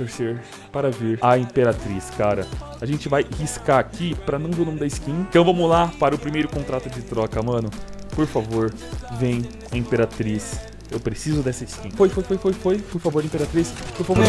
torcer para ver a Imperatriz, cara. A gente vai riscar aqui pra não ver o nome da skin. Então vamos lá para o primeiro contrato de troca, mano. Por favor, vem Imperatriz. Eu preciso dessa skin. Foi. Por favor, Imperatriz. Por favor.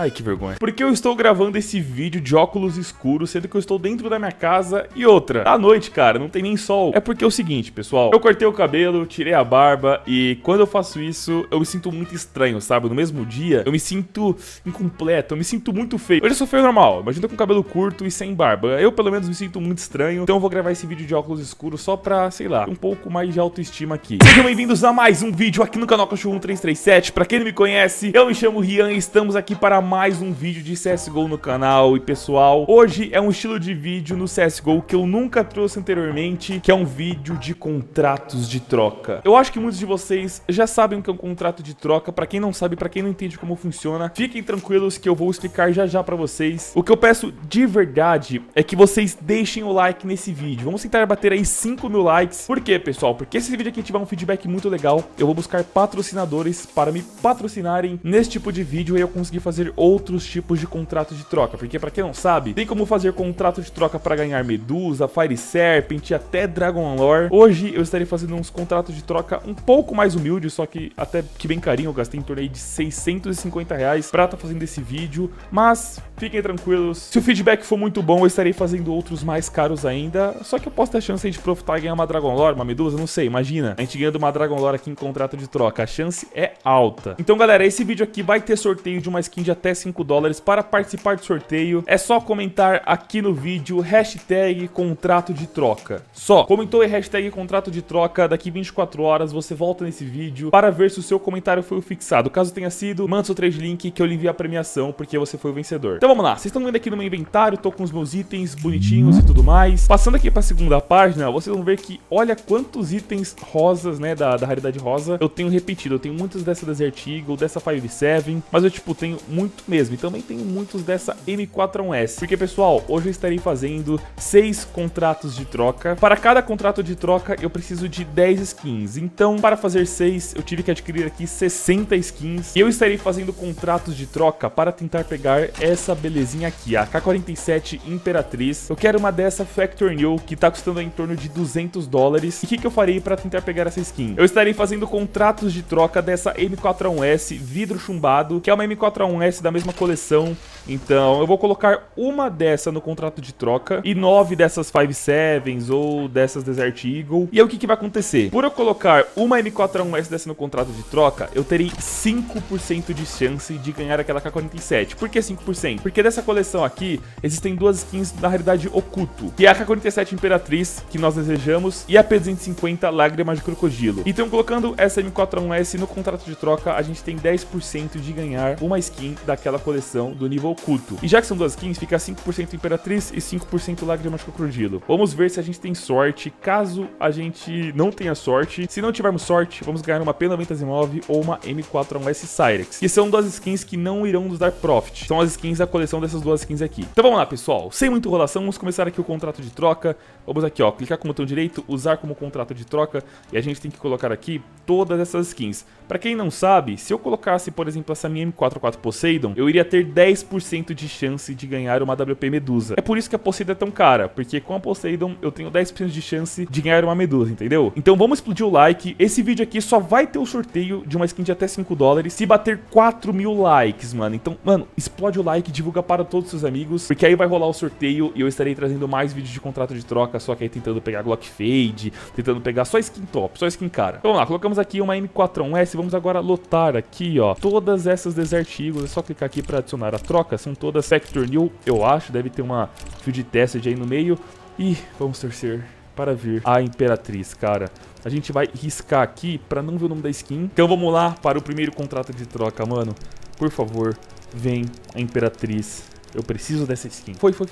Ai, que vergonha. Porque eu estou gravando esse vídeo de óculos escuros, sendo que eu estou dentro da minha casa e outra. Tá à noite, cara, não tem nem sol. É porque é o seguinte, pessoal. Eu cortei o cabelo, tirei a barba e quando eu faço isso, eu me sinto muito estranho, sabe? No mesmo dia, eu me sinto incompleto, eu me sinto muito feio. Eu já sou feio normal, imagina com cabelo curto e sem barba. Eu, pelo menos, me sinto muito estranho. Então eu vou gravar esse vídeo de óculos escuros só pra, sei lá, um pouco mais de autoestima aqui. Sejam bem-vindos a mais um vídeo aqui no canal Cachorro 1337. Pra quem não me conhece, eu me chamo Rian e estamos aqui para mais um vídeo de CSGO no canal. E pessoal, hoje é um estilo de vídeo no CSGO que eu nunca trouxe anteriormente, que é um vídeo de contratos de troca. Eu acho que muitos de vocês já sabem o que é um contrato de troca. Pra quem não sabe, pra quem não entende como funciona, fiquem tranquilos que eu vou explicar já já pra vocês. O que eu peço de verdade é que vocês deixem o like nesse vídeo. Vamos tentar bater aí 5 mil likes. Por quê, pessoal? Porque esse vídeo aqui tiver um feedback muito legal, eu vou buscar patrocinadores para me patrocinarem nesse tipo de vídeo e eu conseguir fazer outros tipos de contrato de troca, porque pra quem não sabe, tem como fazer contrato de troca para ganhar Medusa, Fire Serpent, até Dragon Lore. Hoje eu estarei fazendo uns contratos de troca um pouco mais humildes, só que até que bem carinho, eu gastei em torno aí de R$650 pra estar fazendo esse vídeo, mas fiquem tranquilos, se o feedback for muito bom, eu estarei fazendo outros mais caros ainda, só que eu posso ter a chance de profitar e ganhar uma Dragon Lore, uma Medusa, não sei, imagina, a gente ganhando uma Dragon Lore aqui em contrato de troca, a chance é alta. Então galera, esse vídeo aqui vai ter sorteio de uma skin de até $5. Para participar do sorteio é só comentar aqui no vídeo hashtag contrato de troca. Só comentou e hashtag contrato de troca. Daqui 24 horas você volta nesse vídeo para ver se o seu comentário foi o fixado. Caso tenha sido, manda seu trade link que eu lhe envio a premiação porque você foi o vencedor. Então vamos lá, vocês estão vendo aqui no meu inventário, tô com os meus itens bonitinhos e tudo mais. Passando aqui para a segunda página, vocês vão ver que olha quantos itens rosas, né, da raridade rosa eu tenho repetido. Eu tenho muitos dessa Desert Eagle, dessa Five-seveN, mas eu tipo tenho muito mesmo, e também tem muitos dessa M4A1-S, porque pessoal, hoje eu estarei fazendo 6 contratos de troca. Para cada contrato de troca eu preciso de 10 skins, então para fazer 6 eu tive que adquirir aqui 60 skins, e eu estarei fazendo contratos de troca para tentar pegar essa belezinha aqui, a K47 Imperatriz. Eu quero uma dessa Factor New, que tá custando em torno de $200, e o que eu farei para tentar pegar essa skin? Eu estarei fazendo contratos de troca dessa M4A1-S vidro chumbado, que é uma M4A1-S da mesma coleção. Então eu vou colocar uma dessa no contrato de troca e 9 dessas Five-sevens ou dessas Desert Eagle. E aí o que vai acontecer? Por eu colocar uma M4A1-S dessa no contrato de troca, eu terei 5% de chance de ganhar aquela K47. Por que 5%? Porque dessa coleção aqui existem duas skins na realidade oculto, que é a K47 Imperatriz, que nós desejamos, e a P250 Lágrima de Crocodilo. Então colocando essa M4A1-S no contrato de troca, a gente tem 10% de ganhar uma skin daquela coleção do nível oculto. E já que são duas skins, fica 5% Imperatriz e 5% Lágrima de Crocodilo. Vamos ver se a gente tem sorte. Caso a gente não tenha sorte, se não tivermos sorte, vamos ganhar uma P90 Asiimov ou uma M4A1-S Cyrex, que são duas skins que não irão nos dar profit. São as skins da coleção dessas duas skins aqui. Então vamos lá, pessoal. Sem muita enrolação, vamos começar aqui o contrato de troca. Vamos aqui, ó, clicar com o botão direito, usar como contrato de troca, e a gente tem que colocar aqui todas essas skins. Pra quem não sabe, se eu colocasse, por exemplo, essa minha M4A4 Poseidon, eu iria ter 10% de chance de ganhar uma WP Medusa. É por isso que a Poseidon é tão cara, porque com a Poseidon eu tenho 10% de chance de ganhar uma Medusa, entendeu? Então vamos explodir o like. Esse vídeo aqui só vai ter o sorteio de uma skin de até $5 se bater 4 mil likes, mano. Então, mano, explode o like, divulga para todos os seus amigos, porque aí vai rolar o sorteio e eu estarei trazendo mais vídeos de contrato de troca, só que aí tentando pegar Glock Fade, tentando pegar só skin top, só skin cara. Então, vamos lá, colocamos aqui uma M4A1-S, vamos agora lotar aqui, ó, todas essas Desert Eagles. É só clicar aqui para adicionar a troca. São todas Sector New, eu acho. Deve ter uma field tested aí no meio. E vamos torcer para ver a Imperatriz, cara. A gente vai riscar aqui para não ver o nome da skin. Então vamos lá para o primeiro contrato de troca, mano. Por favor, vem a Imperatriz. Eu preciso dessa skin. Foi. Por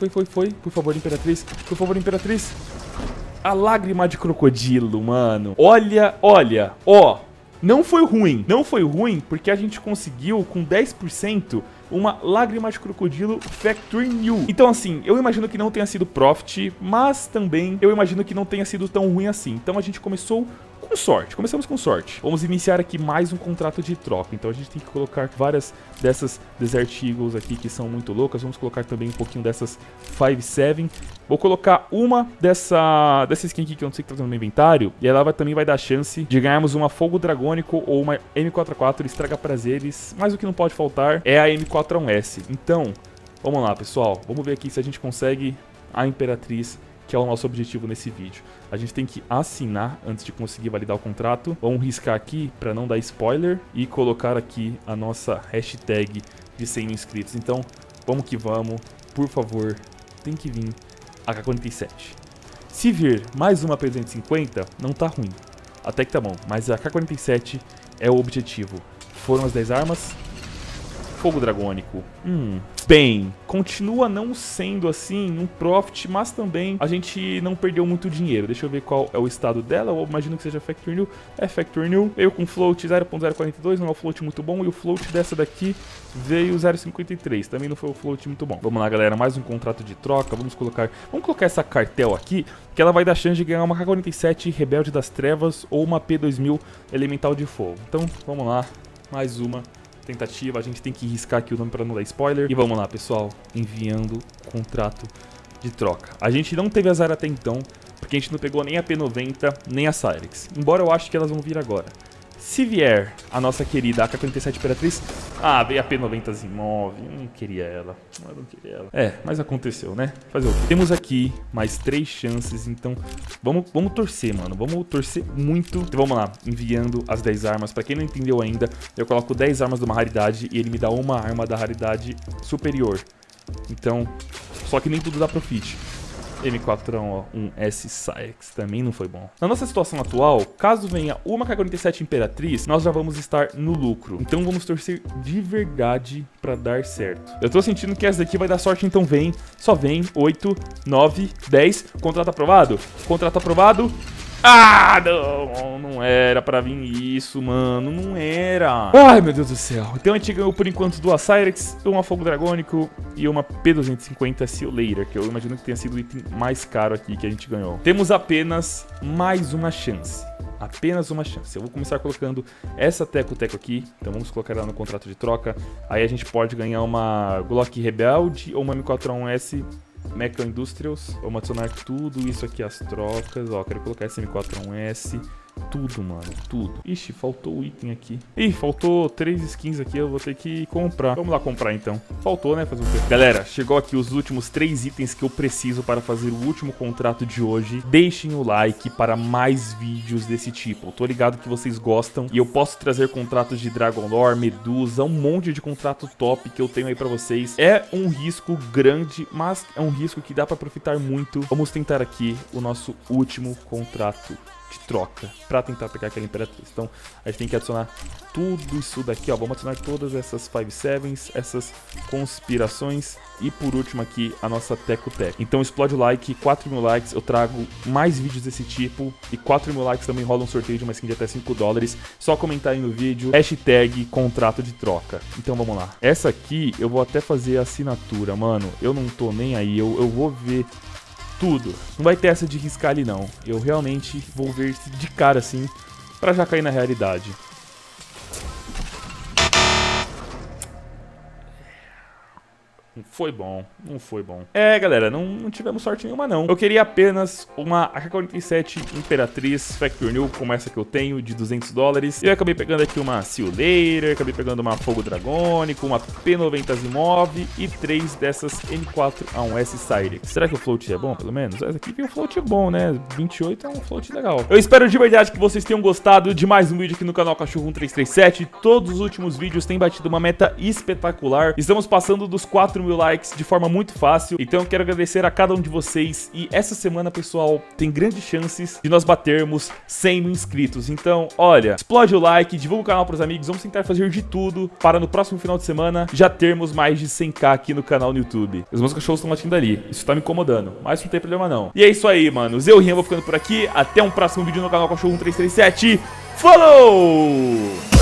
favor, Imperatriz. Por favor, Imperatriz. A Lágrima de Crocodilo, mano. Olha. Ó. Não foi ruim, porque a gente conseguiu com 10% uma Lágrima de Crocodilo Factory New. Então assim, eu imagino que não tenha sido profit, mas também eu imagino que não tenha sido tão ruim assim. Então a gente começou com sorte, começamos com sorte. Vamos iniciar aqui mais um contrato de troca. Então a gente tem que colocar várias dessas Desert Eagles aqui que são muito loucas. Vamos colocar também um pouquinho dessas Five-seveN. Vou colocar uma dessa skin aqui que eu não sei o que tá no meu inventário. E ela também vai dar chance de ganharmos uma Fogo Dragônico ou uma M4A4 Estraga Prazeres. Mas o que não pode faltar é a M4A1-S. Então, vamos lá, pessoal. Vamos ver aqui se a gente consegue a Imperatriz, que é o nosso objetivo nesse vídeo. A gente tem que assinar antes de conseguir validar o contrato. Vamos riscar aqui para não dar spoiler e colocar aqui a nossa hashtag de 100 mil inscritos. Então, vamos que vamos. Por favor, tem que vir AK-47. Se vir mais uma P250, não tá ruim. Até que tá bom, mas a AK-47 é o objetivo. Foram as 10 armas. Fogo Dragônico. Bem, continua não sendo assim um profit, mas também a gente não perdeu muito dinheiro. Deixa eu ver qual é o estado dela. Eu imagino que seja Factory New. É Factory New. Veio com float 0.042, não é um float muito bom. E o float dessa daqui veio 0.53. Também não foi um float muito bom. Vamos lá, galera. Mais um contrato de troca. Vamos colocar essa cartel aqui, que ela vai dar chance de ganhar uma K-47 Rebelde das Trevas ou uma P2000 Elemental de Fogo. Então, vamos lá. Mais uma tentativa, a gente tem que riscar aqui o nome para não dar spoiler. E vamos lá, pessoal, enviando contrato de troca. A gente não teve azar até então, porque a gente não pegou nem a P90, nem a Cyrex. Embora eu acho que elas vão vir agora. Se vier a nossa querida AK-47 Imperatriz... Ah, veio a P90 Asiimov. Eu não queria ela. É, mas aconteceu, né? Fazer o quê? Temos aqui mais 3 chances, então vamos torcer, mano. Vamos torcer muito. Então vamos lá, enviando as 10 armas. Pra quem não entendeu ainda, eu coloco 10 armas de uma raridade e ele me dá uma arma da raridade superior. Então, só que nem tudo dá profit. M4A1-S Cyrex também não foi bom. Na nossa situação atual, caso venha uma K-47 Imperatriz, nós já vamos estar no lucro. Então vamos torcer de verdade pra dar certo. Eu tô sentindo que essa daqui vai dar sorte, então vem. Só vem. 8, 9, 10. Contrato aprovado? Contrato aprovado. Ah, não, não era pra vir isso, mano, não era. Ai, meu Deus do céu. Então a gente ganhou por enquanto 2 Cyrex, uma Fogo Dragônico e uma P250 See Ya Later, que eu imagino que tenha sido o item mais caro aqui que a gente ganhou. Temos apenas mais uma chance. Apenas uma chance. Eu vou começar colocando essa Teco-Teco aqui. Então vamos colocar ela no contrato de troca. Aí a gente pode ganhar uma Glock Rebelde ou uma M4A1-S Mecha Industrials. Vamos adicionar tudo isso aqui, as trocas. Ó, quero colocar esse M4A1-S. Tudo, mano, tudo. Ixi, faltou o item aqui. Ih, faltou 3 skins aqui, eu vou ter que comprar. Vamos lá comprar então. Faltou, né? Fazer um tempo. Galera, chegou aqui os últimos 3 itens que eu preciso para fazer o último contrato de hoje. Deixem o like para mais vídeos desse tipo. Eu tô ligado que vocês gostam e eu posso trazer contratos de Dragon Lore, Medusa, um monte de contrato top que eu tenho aí pra vocês. É um risco grande, mas é um risco que dá pra aproveitar muito. Vamos tentar aqui o nosso último contrato de troca, pra tentar pegar aquela Imperatriz. Então, a gente tem que adicionar tudo isso daqui, ó. Vamos adicionar todas essas Five-sevens, essas conspirações e, por último, aqui, a nossa Teco-Teco. Então, explode o like, 4 mil likes, eu trago mais vídeos desse tipo e 4 mil likes também rola um sorteio de uma skin de até $5. Só comentar aí no vídeo, hashtag contrato de troca. Então, vamos lá. Essa aqui, eu vou até fazer a assinatura, mano. Eu não tô nem aí, eu vou ver tudo. Não vai ter essa de riscar ali, não. Eu realmente vou ver de cara, assim, pra já cair na realidade. Não foi bom, não foi bom. É, galera, não tivemos sorte nenhuma, não. Eu queria apenas uma AK-47 Imperatriz Factory New, como essa que eu tenho, de $200. Eu acabei pegando aqui uma See Ya Later, acabei pegando uma Fogo Dragônico, uma P90 Asiimov e 3 dessas M4A1-S Cyrex. Será que o float é bom, pelo menos? Essa aqui o float é bom, né? 28 é um float legal. Eu espero de verdade que vocês tenham gostado de mais um vídeo aqui no canal Cachorro 1337. Todos os últimos vídeos têm batido uma meta espetacular. Estamos passando dos 4 mil likes de forma muito fácil, então eu quero agradecer a cada um de vocês, e essa semana, pessoal, tem grandes chances de nós batermos 100 mil inscritos. Então, olha, explode o like, divulga o canal pros amigos, vamos tentar fazer de tudo para no próximo final de semana já termos mais de 100k aqui no canal no YouTube. Os meus cachorros estão latindo ali, isso tá me incomodando, mas não tem problema não. E é isso aí, manos, eu, Rian, vou ficando por aqui, até um próximo vídeo no canal Cachorro 1337, falou!